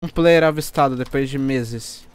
Um player avistado depois de meses.